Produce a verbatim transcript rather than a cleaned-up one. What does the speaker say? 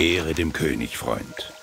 Ehre dem König, Freund.